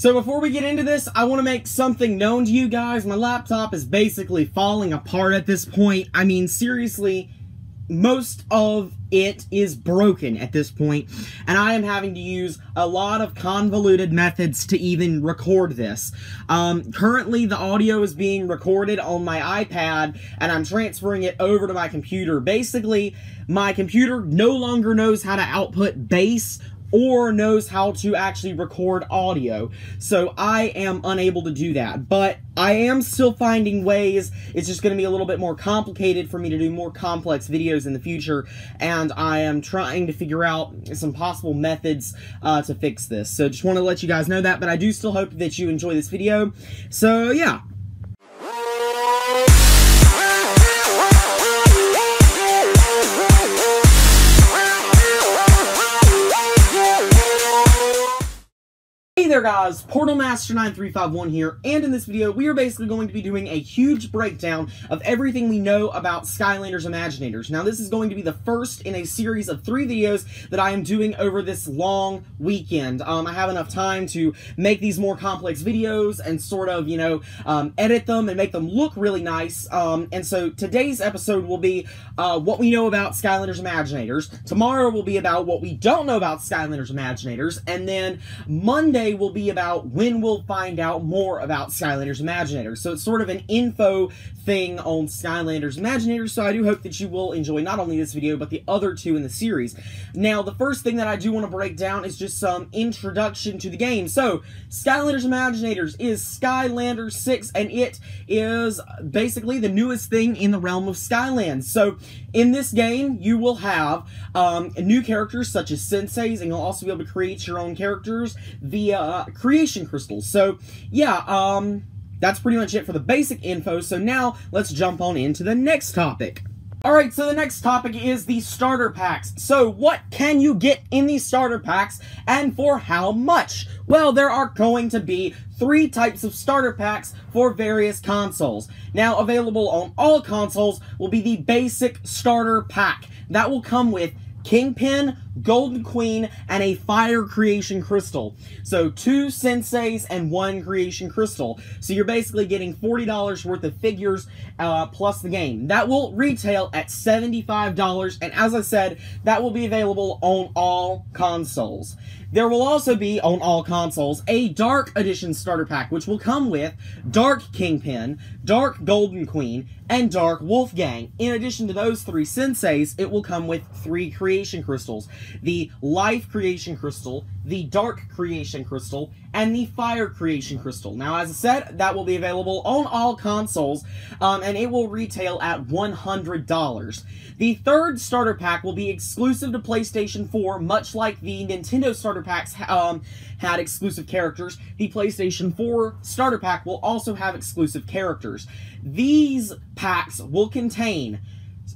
So before we get into this, I want to make something known to you guys. My laptop is basically falling apart at this point. I mean, seriously, most of it is broken at this point, and I am having to use a lot of convoluted methods to even record this. Currently, the audio is being recorded on my iPad, and I'm transferring it over to my computer. Basically, my computer no longer knows how to output bass or knows how to actually record audio, so I am unable to do that, but I am still finding ways. It's just going to be a little bit more complicated for me to do more complex videos in the future, and I am trying to figure out some possible methods to fix this, so just want to let you guys know that, but I do still hope that you enjoy this video, so yeah. Hey there guys, Portal Master 9351 here, and in this video we are basically going to be doing a huge breakdown of everything we know about Skylanders Imaginators. Now this is going to be the first in a series of 3 videos that I am doing over this long weekend. I have enough time to make these more complex videos and sort of, you know, edit them and make them look really nice. And so today's episode will be what we know about Skylanders Imaginators. Tomorrow will be about what we don't know about Skylanders Imaginators, and then Monday will be about when we'll find out more about Skylanders Imaginators. So it's sort of an info thing on Skylanders Imaginators, so I do hope that you will enjoy not only this video, but the other 2 in the series. Now, the first thing that I do want to break down is just some introduction to the game. So, Skylanders Imaginators is Skylanders 6, and it is basically the newest thing in the realm of Skylands. So, in this game, you will have new characters such as Senseis, and you'll also be able to create your own characters via creation crystals. So yeah, that's pretty much it for the basic info. So now let's jump on into the next topic. Alright, so the next topic is the starter packs. So what can you get in these starter packs and for how much? Well, there are going to be 3 types of starter packs for various consoles. Now, available on all consoles will be the basic starter pack. That will come with Kingpin, Golden Queen, and a fire creation crystal. So 2 Senseis and 1 creation crystal. So you're basically getting $40 worth of figures plus the game. That will retail at $75, and as I said, that will be available on all consoles. There will also be, on all consoles, a Dark Edition starter pack, which will come with Dark Kingpin, Dark Golden Queen, and Dark Wolfgang. In addition to those 3 Senseis, it will come with 3 creation crystals. The Life Creation Crystal, the Dark Creation Crystal, and the Fire Creation Crystal. Now, as I said, that will be available on all consoles, and it will retail at $100. The 3rd starter pack will be exclusive to PlayStation 4, much like the Nintendo starter packs had exclusive characters. The PlayStation 4 starter pack will also have exclusive characters. These packs will contain,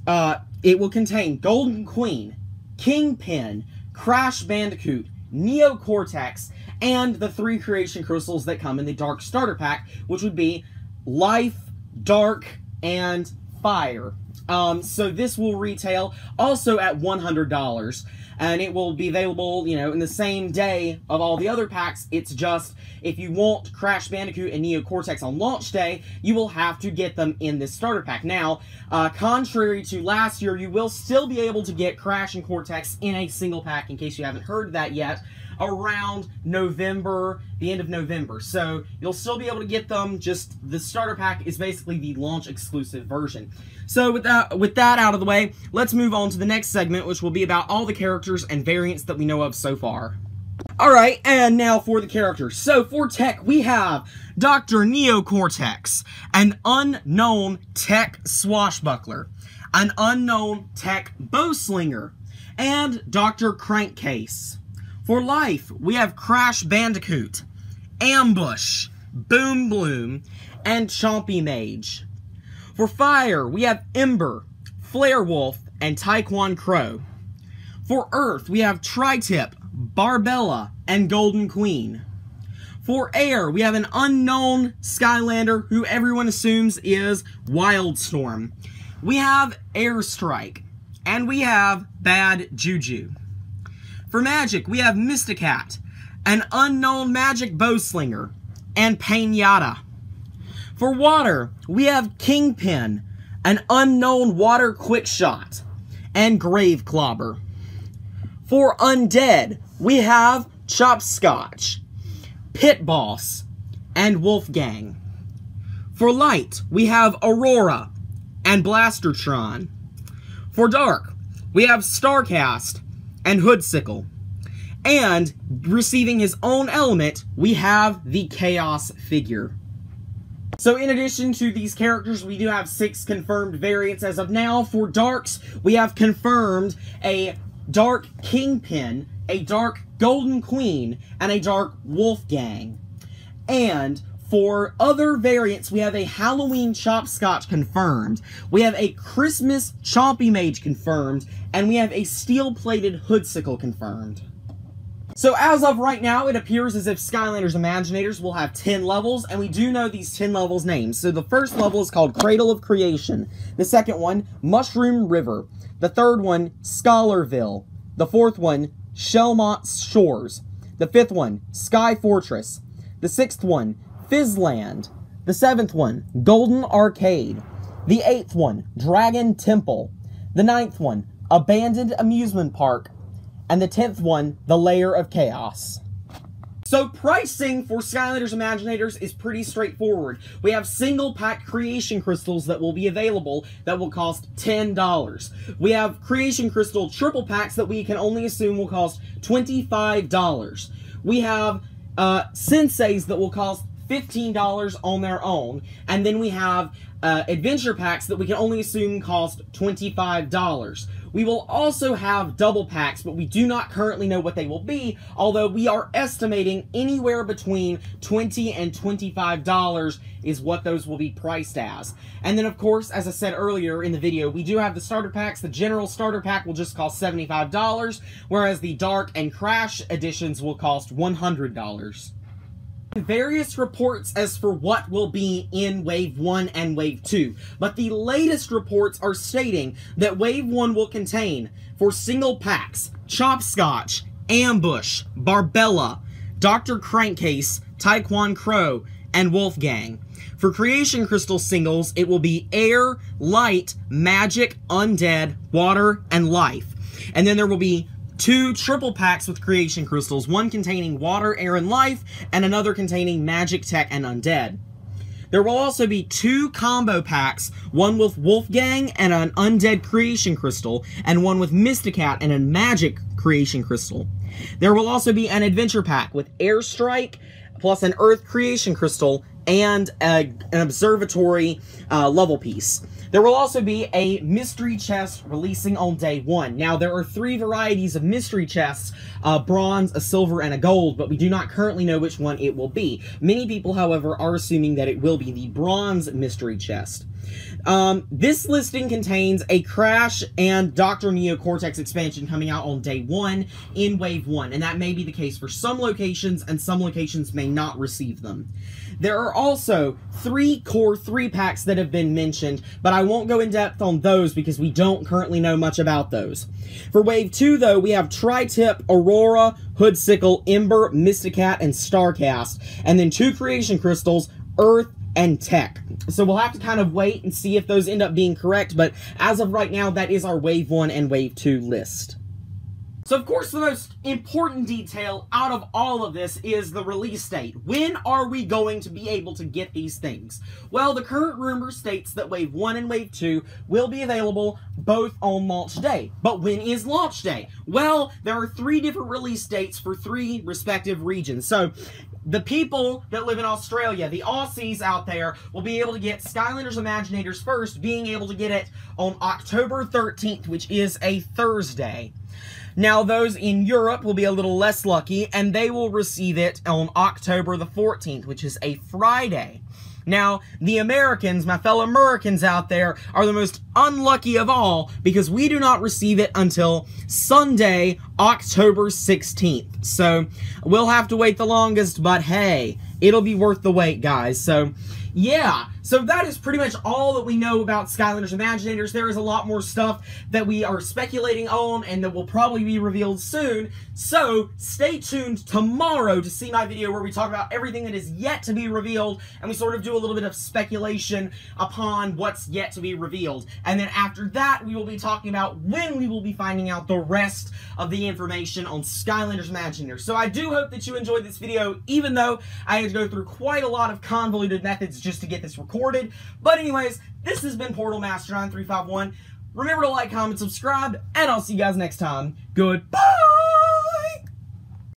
Golden Queen, Kingpin, Crash Bandicoot, Neo Cortex, and the 3 creation crystals that come in the Dark starter pack, which would be Life, Dark, and Fire. So this will retail also at $100, and it will be available, you know, in the same day of all the other packs. It's just, if you want Crash Bandicoot and Neo Cortex on launch day, you will have to get them in this starter pack. Now, contrary to last year, you will still be able to get Crash and Cortex in a single pack, in case you haven't heard that yet, around November, the end of November. So you'll still be able to get them, just the starter pack is basically the launch exclusive version. So with that out of the way, let's move on to the next segment, which will be about all the characters and variants that we know of so far. Alright, and now for the characters. So for tech, we have Dr. Neo Cortex, an unknown tech swashbuckler, an unknown tech bowslinger, and Dr. Crankcase. For life, we have Crash Bandicoot, Ambush, Boom Bloom, and Chompy Mage. For fire, we have Ember, Flarewolf, and Tae Kwon Crow. For earth, we have Tri-Tip, Barbella, and Golden Queen. For air, we have an unknown Skylander who everyone assumes is Wildstorm. We have Airstrike, and we have Bad Juju. For magic, we have Mysticat, an unknown magic bowslinger, and Painata. For water, we have Kingpin, an unknown water quickshot, and Graveclobber. For undead, we have Chopscotch, Pit Boss, and Wolfgang. For light, we have Aurora and Blastertron. For dark, we have Starcast and Hood Sickle. And receiving his own element, we have the Chaos figure. So in addition to these characters, we do have 6 confirmed variants as of now. For darks, we have confirmed a dark Kingpin, a dark Golden Queen, and a dark Wolfgang. And for other variants, we have a Halloween Chopscotch confirmed, we have a Christmas Chompy Mage confirmed, and we have a steel-plated Hood Sickle confirmed. So as of right now, it appears as if Skylanders Imaginators will have 10 levels, and we do know these 10 levels' names. So the first level is called Cradle of Creation. The second one, Mushroom River. The third one, Scholarville. The fourth one, Shelmont Shores. The fifth one, Sky Fortress. The sixth one, Fizzland. The seventh one, Golden Arcade. The eighth one, Dragon Temple. The ninth one, Abandoned Amusement Park. And the 10th one, the Layer of Chaos. So pricing for Skylanders Imaginators is pretty straightforward. We have single pack creation crystals that will be available that will cost $10. We have creation crystal triple packs that we can only assume will cost $25. We have Senseis that will cost $15 on their own. And then we have adventure packs that we can only assume cost $25. We will also have double packs, but we do not currently know what they will be, although we are estimating anywhere between $20 and $25 is what those will be priced as. And then, of course, as I said earlier in the video, we do have the starter packs. The general starter pack will just cost $75, whereas the Dark and Crash editions will cost $100. Various reports as for what will be in Wave 1 and Wave 2, but the latest reports are stating that Wave 1 will contain, for single packs, Chopscotch, Ambush, Barbella, Dr. Crankcase, Tae Kwon Crow, and Wolfgang. For creation crystal singles, it will be Air, Light, Magic, Undead, Water, and Life. And then there will be 2 triple packs with creation crystals, one containing water, air, and life, and another containing magic, tech, and undead. There will also be 2 combo packs, one with Wolfgang and an undead creation crystal, and one with Mysticat and a magic creation crystal. There will also be an adventure pack with Airstrike, plus an earth creation crystal, and an observatory level piece. There will also be a mystery chest releasing on day 1. Now, there are 3 varieties of mystery chests, bronze, a silver, and a gold, but we do not currently know which one it will be. Many people, however, are assuming that it will be the bronze mystery chest. This listing contains a Crash and Dr. Neo Cortex expansion coming out on day 1 in Wave 1, and that may be the case for some locations, and some locations may not receive them. There are also 3 core 3-packs that have been mentioned, but I won't go in depth on those because we don't currently know much about those. For Wave 2, though, we have Tri-Tip, Aurora, Hood Sickle, Ember, Mysticat, and Starcast, and then 2 creation crystals, Earth, and Tech. So we'll have to kind of wait and see if those end up being correct, but as of right now, that is our Wave 1 and Wave 2 list. So, of course, the most important detail out of all of this is the release date. When are we going to be able to get these things? Well, the current rumor states that Wave 1 and Wave 2 will be available both on launch day. But when is launch day? Well, there are 3 different release dates for 3 respective regions. So, the people that live in Australia, the Aussies out there, will be able to get Skylanders Imaginators first, being able to get it on October 13th, which is a Thursday. Now, those in Europe will be a little less lucky, and they will receive it on October the 14th, which is a Friday. Now, the Americans, my fellow Americans out there, are the most unlucky of all because we do not receive it until Sunday, October 16th. So, we'll have to wait the longest, but hey, it'll be worth the wait, guys. So, yeah, So that is pretty much all that we know about Skylanders Imaginators. There is a lot more stuff that we are speculating on and that will probably be revealed soon. So stay tuned tomorrow to see my video where we talk about everything that is yet to be revealed, and we sort of do a little bit of speculation upon what's yet to be revealed. And then after that, we will be talking about when we will be finding out the rest of the information on Skylanders Imaginators. So I do hope that you enjoyed this video, even though I had to go through quite a lot of convoluted methods just to get this recorded. But anyways, this has been Portal Master 9351. Remember to like, comment, subscribe, and I'll see you guys next time. Goodbye!